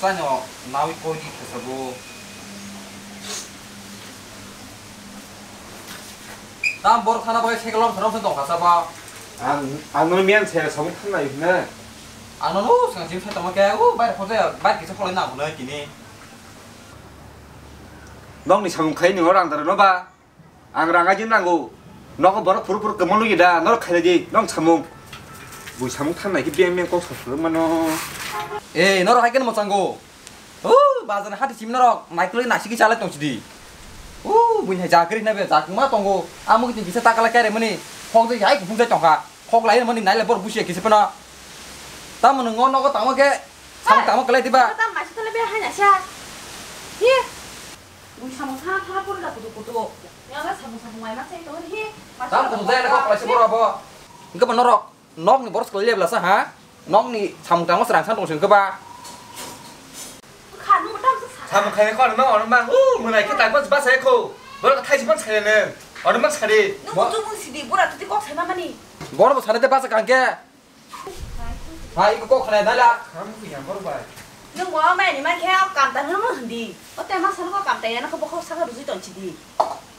Tanyo nawi kodi kesebo. Nam bor khana bai segelom sanom sentong kasaba. Anomian sel samu khana ihne. Anono sang jim setama kaya u bai khode bai kisa khole na khone kini. Nong ni samu khai ni orang tara no ba. Angrang ajin nanggu. Nong bor pur pur kemon lu ida nor khai ji nong samu. Bu samu khana ki biang biang ko sofur mano. Eh, noro haikan mau sanggo. Bazar hati si noro, naik turun nasi kita lihat di. Bunyi jagri nabe, jagri mana tonggo. Amu kita bisa takal kaya meni. Kong tu jahit bungsa congka. Kong lain meni naik lebor busi kita pernah. Tamu nengon noko tamu ke, tamu tamu kelai tiba. Tamu masih tu lebih hanya sih. He, bunyi samusa, samusa pun dah kutu kutu. Yang ada samusa bungai macam itu he. Tamu kutu saya nak pelajari berapa? Enggak menorok. Nok ni boros kelai belasan ha. Nong ni samu tango serang sang tongsen keba. Samu kaya kau nama orang bang. Mulai kita kau sebab saya kau. Baru kita sebab saya ni. Orang bang sekali. Nampu tu pun sedih. Borat tu kau saya mana ni? Borat tu saya dapat sekarang ke? Hai, kau kena dah lah. Kamu yang baru baik. Nampu apa ni? Macam kau kampen nama sendiri. Oh, tapi masa kau kampen ni, nak kau kau sangat rujuk tuan sedih.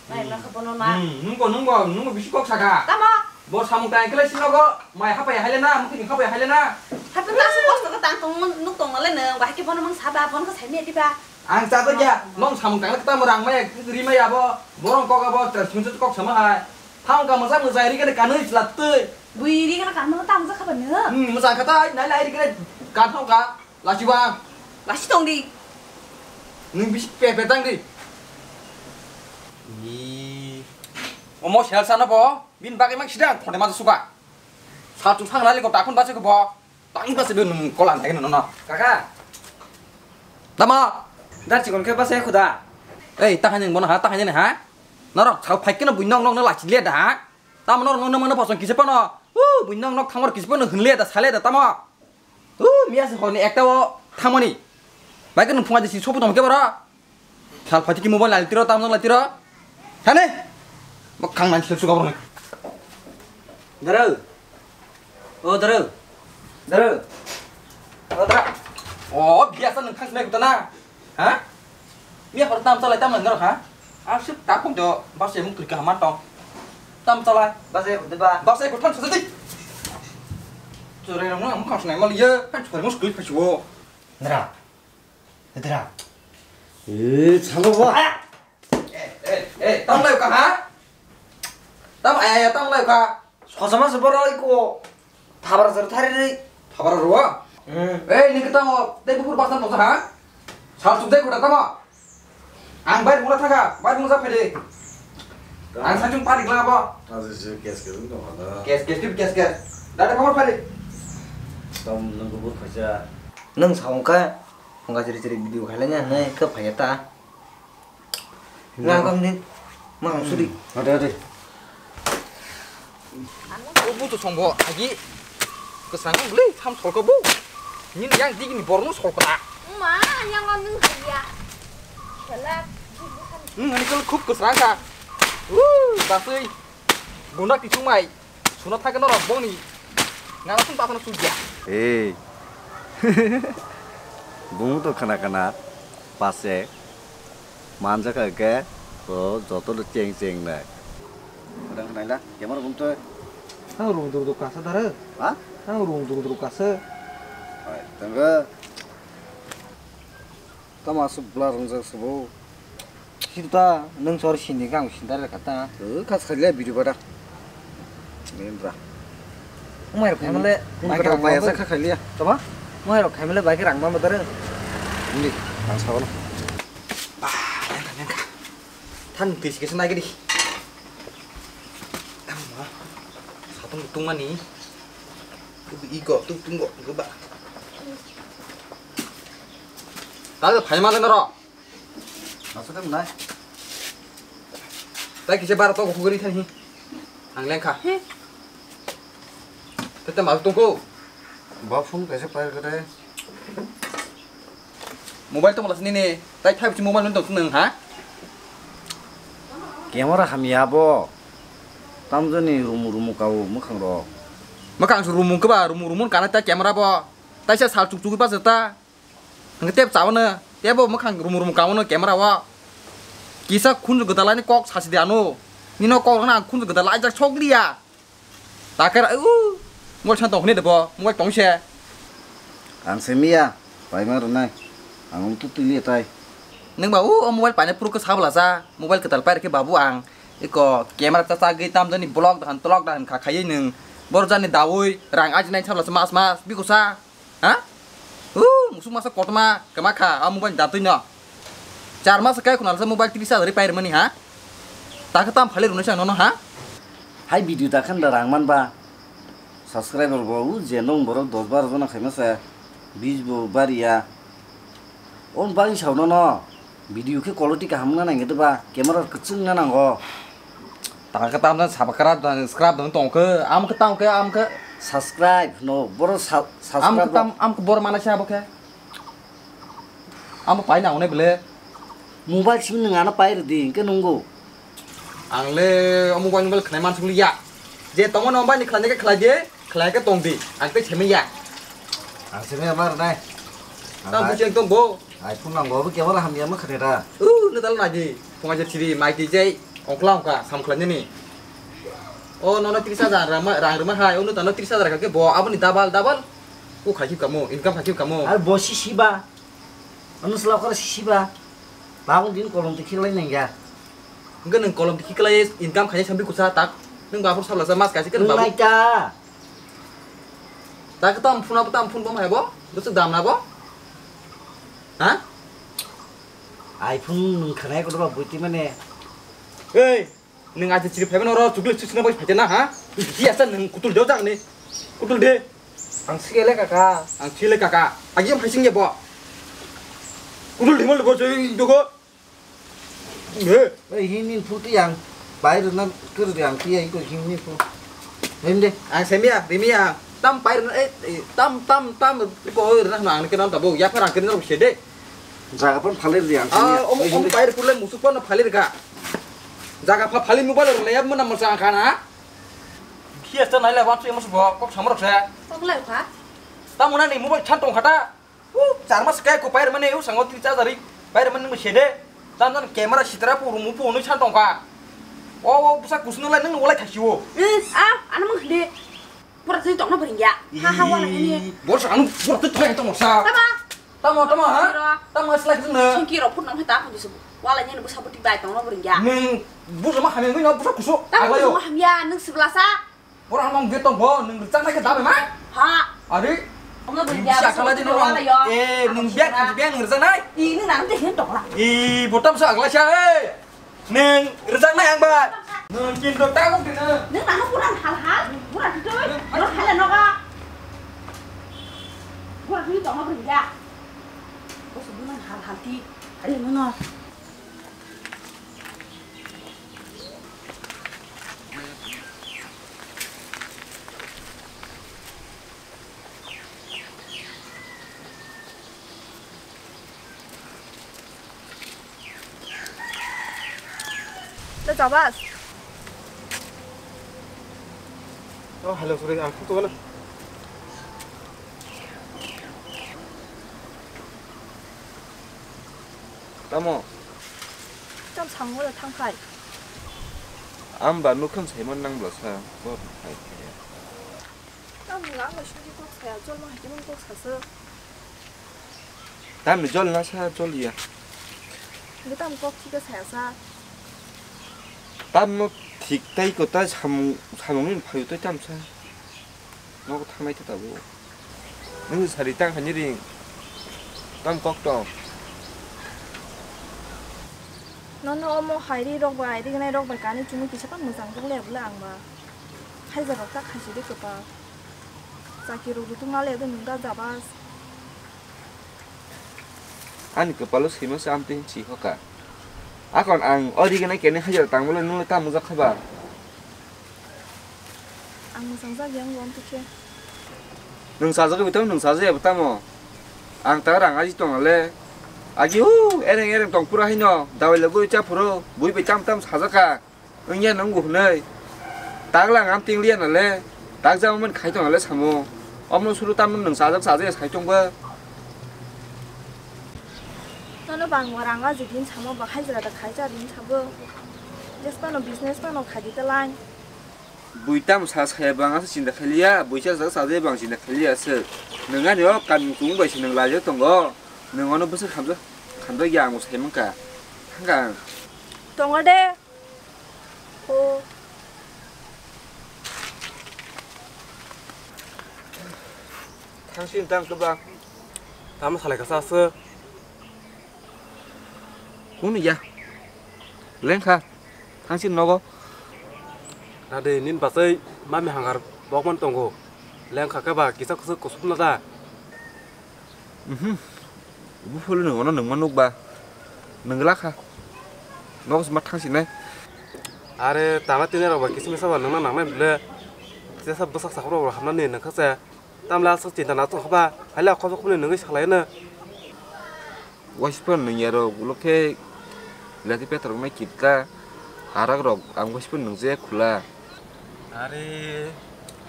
Baik, nak kau nona. Nampu bisu kau sangat. Tama. Bos kamu tanya kalian siapa kok? Mai apa yang halena? Mungkin apa yang halena? Tapi nak sebos nak tangtung nuk tong nalen neng. Wah kita pun memang sabar pun ke sini dia tiba. Angsa tu dia. Long kamu tanya kita merang mai terima ya boh. Borong kok boh terjunjut kok sama hai. Kamu kamu sah muzai dia kan nulis latte. Bui dia kan kamu tamu sah kapan neng? Muzai kata naik lagi dia kan tong kak. Lasi bang. Lasi tong di. Nubis pepetang di. Ni. Omos hal sana boh. Bin bagi mak sedang, kau masuk suka. Satu tang lagi kau takun baca kebok. Tangi baca bin kolan tak kena nona. Kakak, lama. Dah cikon kau baca aku dah. Eh, tangan yang mana ha? Tangan yang ha? Nor, kau pakai na bunyi nong nong nak cilet dah. Tama nor nong mana pasang kisah pano. Bunyi nong nong kamar kisah pano henle dah salah dah tama. Biasa kau ni ekta wo tama ni. Baikkan punga jadi sopu tama kebara. Kau pakai mobile latiro tama nong latiro. Hane, mak kang nanti suka pernah. Daru, oh daru, daru, oh daru, oh biasa nengkang sini kita na, hah? Biasa pertama salah tamu nengkang ha? Asyik takung jo, bahasa mungkin kehamat tong. Tamu salah, bahasa kutiba, bahasa kutiban sedih. Curi orang mungkang sini malu ye, kan curi mungkin klip kecuo. Daru, daru. Canggung wah. Tamu lagi kah ha? Tamu ayah tamu lagi kah? Kosama seberapa ikut? Tabar tertarik ni? Tabar ruah? Eh, ni kita mau tengok perubahan tu sah? Satu sudah kita tahu. Angkat mula thaga, angkat mula pede. Angkat sancung parik lah apa? Kes tu mana? Kes. Ada kamera parik. Tom nunggu buat kerja. Nung sahungka, sahungka ceri-ceri video halanya, nai ke payah ta? Ngam ni, ngam suri. Ada. Obu tu sombong lagi kesanggung beli ham sol kebo ni yang tinggi ni borong sol kena. Mana yang orang ni ya? Selak. Ni kalau kup kesangka, basui guna tisu mai, sunat tak kena orang bong ni, langsung tak kena suja. Eh, bong tu kena pasai, manja kerja, oh jatuh tu ceng dah. Kadang kena lah, yang mana bong tu? Aku ruang duduk kasar dah. Hah? Aku ruang duduk kasar. Baik, tengok. Kita masuk belah ruang sebelah. Kita neng cari sini kan, sini dah kata. Kasar dia biru pada. Merah. Merah kemele. Merah biasa kasar dia. Coba. Merah kemele bagi rangma betul. Ini langsau lah. Bah, yang kan. Tan bisik senai ke di. Tung mani, igok tu tunggok gebak. Kalau banyak mana nero? Maksudnya mana? Tapi kisah barat aku kugeri tadi, angkleng kah? Tetapi malu tunggu. Bawa phone kisah barat kita. Mobile tu malas ni ni. Tapi thay macam mobile untuk seneng ha? Kamera kami apa? Tamzon ni rumu-rumu kau macam roh. Macam rumu-rumu kau bah, rumu-rumu karena tak kamera bah. Tapi saya salcuk-cukit pas serta. ngetiap cawana tiap mau makan rumur-rumur kawana kamera wa kisah kun gedalani kok sasidiano nino kok na kun gedalai jak choklia takar mau cantong ini depo mau tongse ang semia pai mar nai ang tu tili tai neng bau mobile pane puru ke sabla sa mobile ketal pai ke babu ang iko kamera ta sagi tam doni blog dan tolog dan khakai neng borjani dawoi rang ajnai sabla mas-mas bikusa ha musuh masa kota mah kemaka amu ban jatuhin ya car masa kayak kunal sama mobile bisa dari pair meni ha tak ketam halir nusa nono ha hai video takkan darangman ba subscriber bau jenong borok 10 bar zona famous ya 20 bar ya on bang shau nono video ke quality ka hamna nang gitu ba kamera kecil na nango tak ketam dan subscribe dan subscribe dong tong ke am ketam ke am ke subscribe no boro subscribe am ke boro mana sih abok Amo pai naune bele mobile sim ngana pai rdi ke nunggu angle amu ban bel khnai man sulia je tongon omba ni khlane ke khlaje khlai ke tongdi akte chemia aseme amar nai tam bucheng tong bo ai phun nang bo ke wala hamya ma khnera ne dal naji ponga je tiri mai ti jai ongklang ka sam khlane ni o nono 30000 rang rama hai o nono 30000 ka ke bo abni dabal u khaji kamo income khaji kamo ar bo si siba Anu selalu kalau siapa, bangun di kolom tikik lain enggak? Enggak neng kolom tikik lain, income hanya sambil kusaha tak, neng baru salah sama mas kasih kan baru. Naja, tak ketam pun apa tampun bom heboh, terus dam nabo, hah? iPhone neng kena ikut apa bukti mana? Hey, neng aja ciri pemain orang juga cuci nabo baca nah, hah? Biasa neng kutul jauh tak nih, kutul deh. Angsi lek kakak, aja masing ya boh. Udah lima lebih sering juga. Ini putih yang baik dengan kerja yang kia itu ini putih. Ini deh. Ang semia, semia. Tam baik dengan tam. Kau dengan orang kita orang tahu. Ya orang kita orang sedih. Jaga pun paling yang semia. Om baik pulang musuh pun paling kak. Jaga paling mubalik leh mana macam mana? Kia setelah lewat tu yang musuh kok sama orang. Kamu lewat kah? Tamu nani mubalik cantung kata. Cara mas kayak ku pair mana sangat tidak dari pair mana musyede tanpa kamera citra purumu pun nulis hantar kak. Oh pusat kusnulai neng mulai kasihwo. Anak menghindar. Perasaan itu orang beringga. Hahawa ini. Bos anu perasaan itu yang itu musa. Tama ha? Tama selagi sana. Sungkir aku nang kita aku disebut. Walanya neng bersabut di bawah orang beringga. Neng bos sama hamil neng pusat kusuk. Tama sama hamil neng sebelasa. Orang nang getong boh neng bercanda kita memang. Ha? Adik. Kamu bisa kalau di orang, nungbiak ngerjain ay. Ini nanti hendak lah. Botam sok lah sih, neng ngerjain ay yang bat. Neng cinta tahu kena. Neng mana kurang hal-hal, kurang itu, orang hal yang apa? Kurang itu orang berbeda. Kau sebulan hal-hal ti, ada mana? Coba. Oh, halo sore aku tuh kan. Tamo. Jam sanggup lah tangkai. Amba nukan saya menang belasa. Bob. Tamu nggak masuk di kos saya, jual mah di mana kos saya. Tamu jual nasa jual ya. Kita tamu kos tiga saya. Tamu tiktai kota samungin payu tu jam sah. Nak thamai tu tahu. Nung sehari tang hanya ring. Tamu kok dong. Nono omo hari rok bai, di kena rok berkani cuma kisah kan musang tu leh belang bah. Hai zarok tak kasih dek apa. Sakiru itu ngalih tu nunda zabas. An kepala sih masih amtin sih kak. Akon ang ori kena kene hajar tang boleh nula tamu zak sabar. Ang sangsa yang guam tuke. Nung sangsa ke betul nung sangsa ya betamo. Ang tarang aji tong le. Aji ereng tong pura hino. Dawai lagu ica puro bui pecam tam sangsa ka. Ngian nung guh nei. Tang lang am ting lian le. Tang zaman men kai tong le samo. Om nung suru tam nung sangsa ya kai tong ba. Nono bang orang aja din sama bahkan zirada kaja din sabo. Jespano bisnis pano kaji telan. Buita musas kaya bang aja cinta kelia, buita zirada sade bang cinta kelia se. Nengan yo kami tunggu bayi seneng laja tonggo. Nengono besar kamdo kamdo yang musai mengka. Hanggang. Tonggo deh. Oh. Tangsin tang tu bang. Tamu salah kasar se. Kuno ya, lengkap. Tangsin nogo. Nada ini pasai mami hangar bokman tonggo. Lengkap keba kisah kisah kosum nada. Ibu perlu nengono nengonuk ba, nenggelak ha. Nogo smart tangsin eh. Are tanah tiada orang kisah misal nengon nangna bila kisah besar sahur orang hamlan ni nengkak saya. Tamlah sah cinta nato keba. Halah kau tu kuno nenggis kalaina. Waspun nengyaro guloke. Lagi Peter rumah kita, arak rok, anggus pun nungzeh kula. Hari,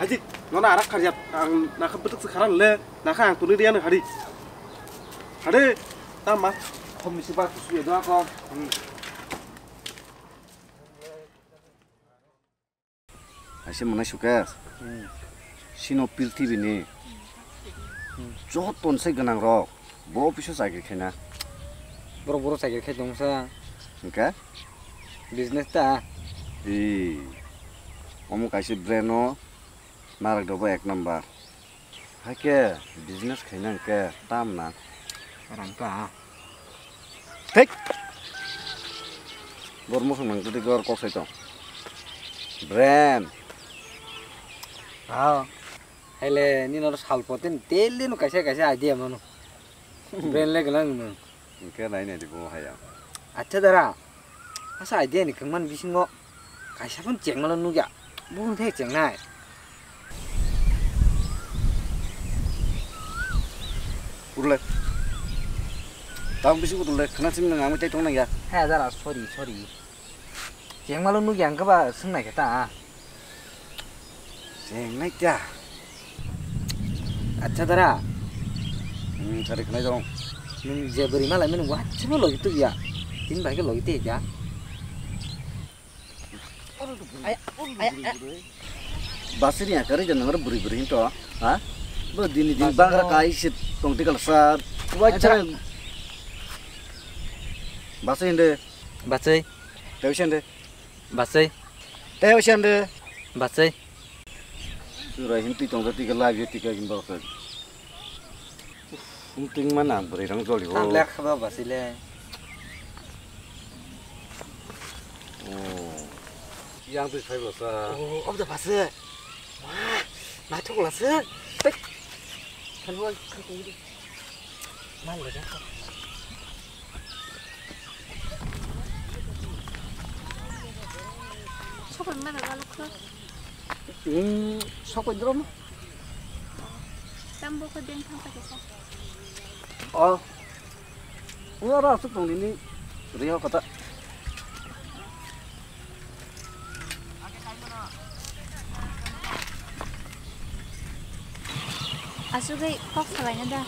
hari, nona arak kerja, ang nak betuk sekarang le, nak ang turun dia nih hari, hari, tamat, komisi baru sudah doa kau. Asyik mana suka, sinopil tiri nih, jauh ton saya genang rok, bawa pisau saya kena, boro-boro saya kena dong sa. Enggak, bisnis ta? Ih, kamu kasih breno, narik doba ek nambah. Hake, bisnis kayaknya enggak, tamna. Orang ta? Hek, bormu senang tadi keluar kok itu. Brand, ah, hele, ini harus halpotin, daily nu kasih aja mano. Brand lagi lang mano. Enggak lainnya di bawah ya. Acha dara, asa idea ni kengman bising kok, kasih pun ceng malah nungja, bukan teh ceng naik. Urut leh, tahu bising urut leh, kenapa sih menengah macam itu orang ya? Hei dara, sorry, ceng malah nungja angka bah senang kita. Ceng naik ya, acha dara, cari kenapa dong? Nungja beri malah menunggu aja malah gitu ya. Ini baiknya lo itu aja. Ayah. Basirnya kerja jangan orang beri-beri itu, ah? Berdini di bangkrak aisyid, tongti kalsar. Wajar. Basir ini. Basir. Tewusan deh. Basir. Tewusan deh. Basir. Surah hinti tongti kalai jadi tiga jam balik. Hinting mana beri orang joli. Tanglek apa basirnya? Yang tu saya baca. Oh, apa pasir? Wah, macam apa pasir? Baik, keluar kembali. Malu dah. Sokong mana kalau ke? Sokong drum. Tambah ke dengkang pakai sah. Oh, orang tu tong ini riau kata. Asukai kok salahnya dah.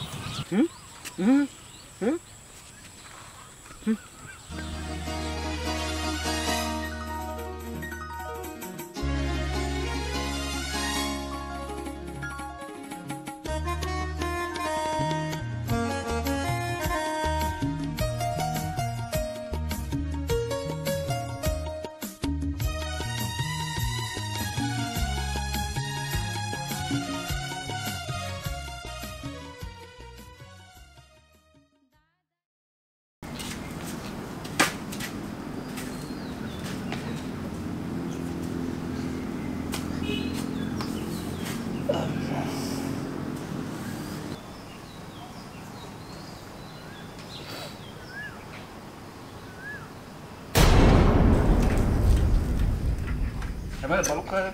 Emang balok kah?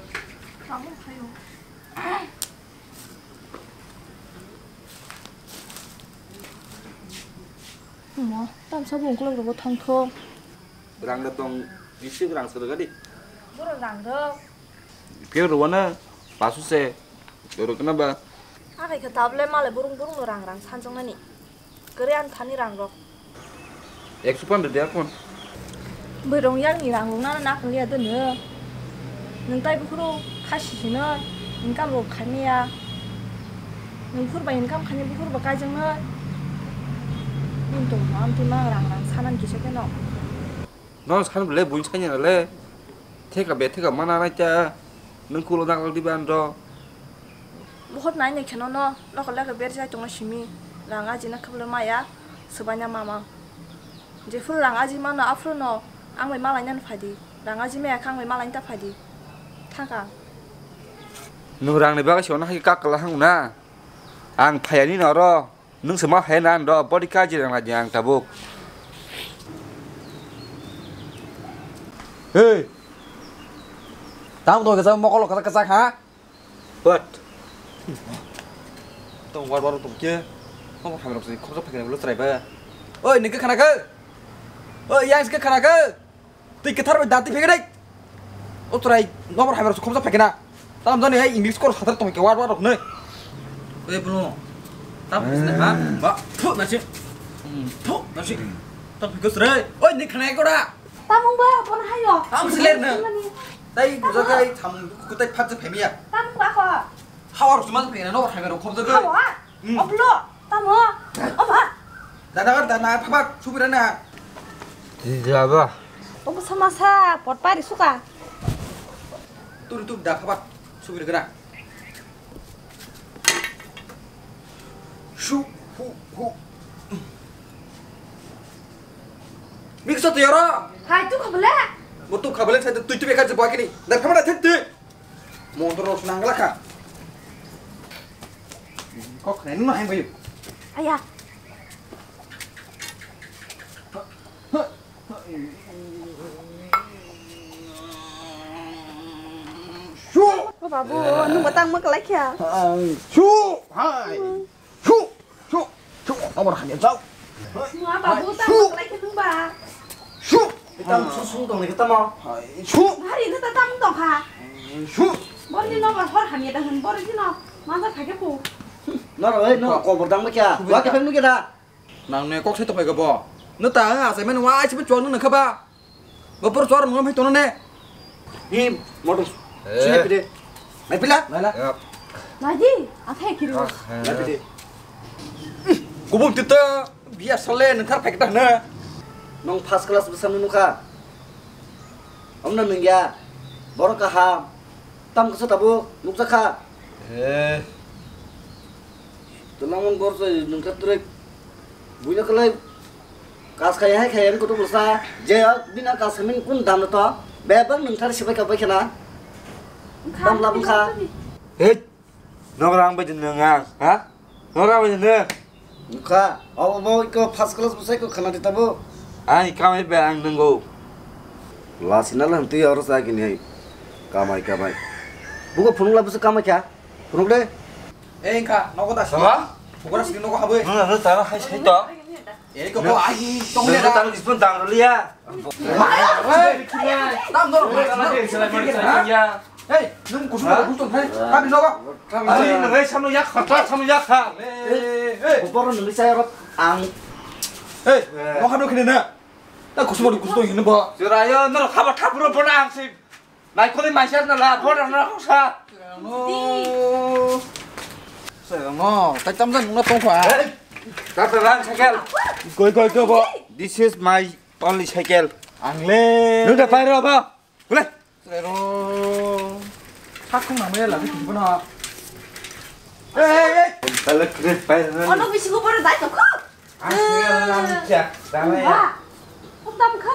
Balok kayu. Mau, tam sabun kurang dapat tangkap. Berang datang bisik berang sudah kadi. Berang dok. Biar ruangan pasu se. Dorong kenapa? Aku ikut tablet malah burung-burung orang-orang sanjung nani. Kerean tani rang dok. ek supan de akon berong yang ni lang na na khlia de ne nang tai bukro khasi ne ngam ro khania nang khur ba ngam khania bukro ba ka jang ne untung mam ti ma rang rang sanan ki se no non san le buin sanya le teka be teka mana na cha nang kulo dang di ban ro बहुत नाइ ने खनो न लखला के बेर जा तोंग सिमी लांगा जिना खबल माया सबन्या मामा जेफुर लांगा जि माना आफुर न आंमै मालायनान फादि लांगा जि माया खांमै मालायनि ता फादि थाखा नु रांनि बागा सोना हाय काकला हांना आं फायानि न र नों समा फायाना न र बडि काजि रांला दि आं ताबुक हे ताम दो गजा मकल करा कसा हा बट tong war war tong kia không phải làm gì không giúp phải làm lúc này về ơi những cái khana cơ ơi yang cái khana cơ thì cái thằng mình đặt thì phải cái đấy lúc này nó phải làm gì không giúp phải cái nào tao làm này hay English có thật tông cái war war được nơi ơi bro tao phải làm hả vợ thốt nói chuyện tao phải cứ chơi ơi những khana cơ đã tao không bơi con hay rồi tao không lên nữa đây giờ đây thằng cứ tay phát ra phải miệng tao không quá khó 하와로 주마도 그냥 너가 당겨 놓고 검색을 하와 어 불러 따모 어봐 나다가 나나 파박 주비라나 디자바 너무 삼아사 벗발이 수가 뚜루뚜루 나 파박 주비를 그라 슈후후 믹서도 열어 하이 뚜카블레 뭐 뚜카블레 차도 뚜뚜베까지 보아끼니 나 파마라 텐트 몬드로 순한글라카 có khả năng hay bây ai à chú bà bố nung bà tăng mất cái kìa chú hai chú chú chú ông bà hành sao bà bố tăng mất cái kìa nung bà chú tăng xuống xuống đồng này cái tăng mau chú hai đi cái tăng đồng hả chú bố đi nó bà thoát hành nhiệt hơn bố đi nó mà nó phải cái bù nó rồi nó còn một đằng nữa kìa quá cái phanh nữa kìa đã nàng này có thấy tụi mày gặp bò nó ta à sẽ mấy nó ai chứ biết cho nó nâng khắp ba mà bớt cho nó mấy tụi nó nè im một đồng xin hãy đi mày biết lá mày đi à thế kia rồi mày biết đi cô bông tít tơ bia sầu lên nâng khắp phải cái đằng nè nông pass class bersama nuka ông nâng nâng ya bỏ cả ham tâm cơ sở tabu nục ra kha Tulang mongkor saya nungkat trek, punya kelai, kas kaya kaya ini kutu berusaha, jaya bina kas kami pun dam nato, bebang nungkat siapa kau pakai na, dam labung ka, heh, orang berjin dengar, ha, orang berjin dengar, nuka, awak mau ikut pas kelas bersih kau kena ditabu, ani kami berang denggo, lasinalah nanti harus lagi nih, kamai kamai, bukan punung labung sekamai kah, punung deh. Eh, kak, nongko tak sih? Apa? Bukan sih nongko apa? Nggak, nggak tahu. Hai, itu. Ini kok bawa air? Tunggu dia taruh di sebentar dulu ya. Hei, taruh dulu. Hei, nunggu semua, nunggu semua. Kami nongko. Kami nunggu sama yak, sama yak. Hei, bobor nunggu saya rot ang. Hei, nongko dulu kini nak. Nunggu semua, nunggu semua ini bawa. Juraya, nunggu kabar kabur berang sih. Naik kau di masyarakat lah, berang lah kau sah. Ngô, tay tắm ra nó không phải. Các bạn cycle. Coi coi coi bộ. This is my only cycle. Anh lên. Nước đã phải rồi không? Lên. Rồi. Thắt không làm nên là cái gì của nó. Ê. Phải lên lên phải lên. Nó bị sưng bò rồi đấy, đúng không? Anh kia làm gì vậy? Đang đây. Không tâm không.